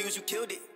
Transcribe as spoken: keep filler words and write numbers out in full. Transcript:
Fuse, you killed it.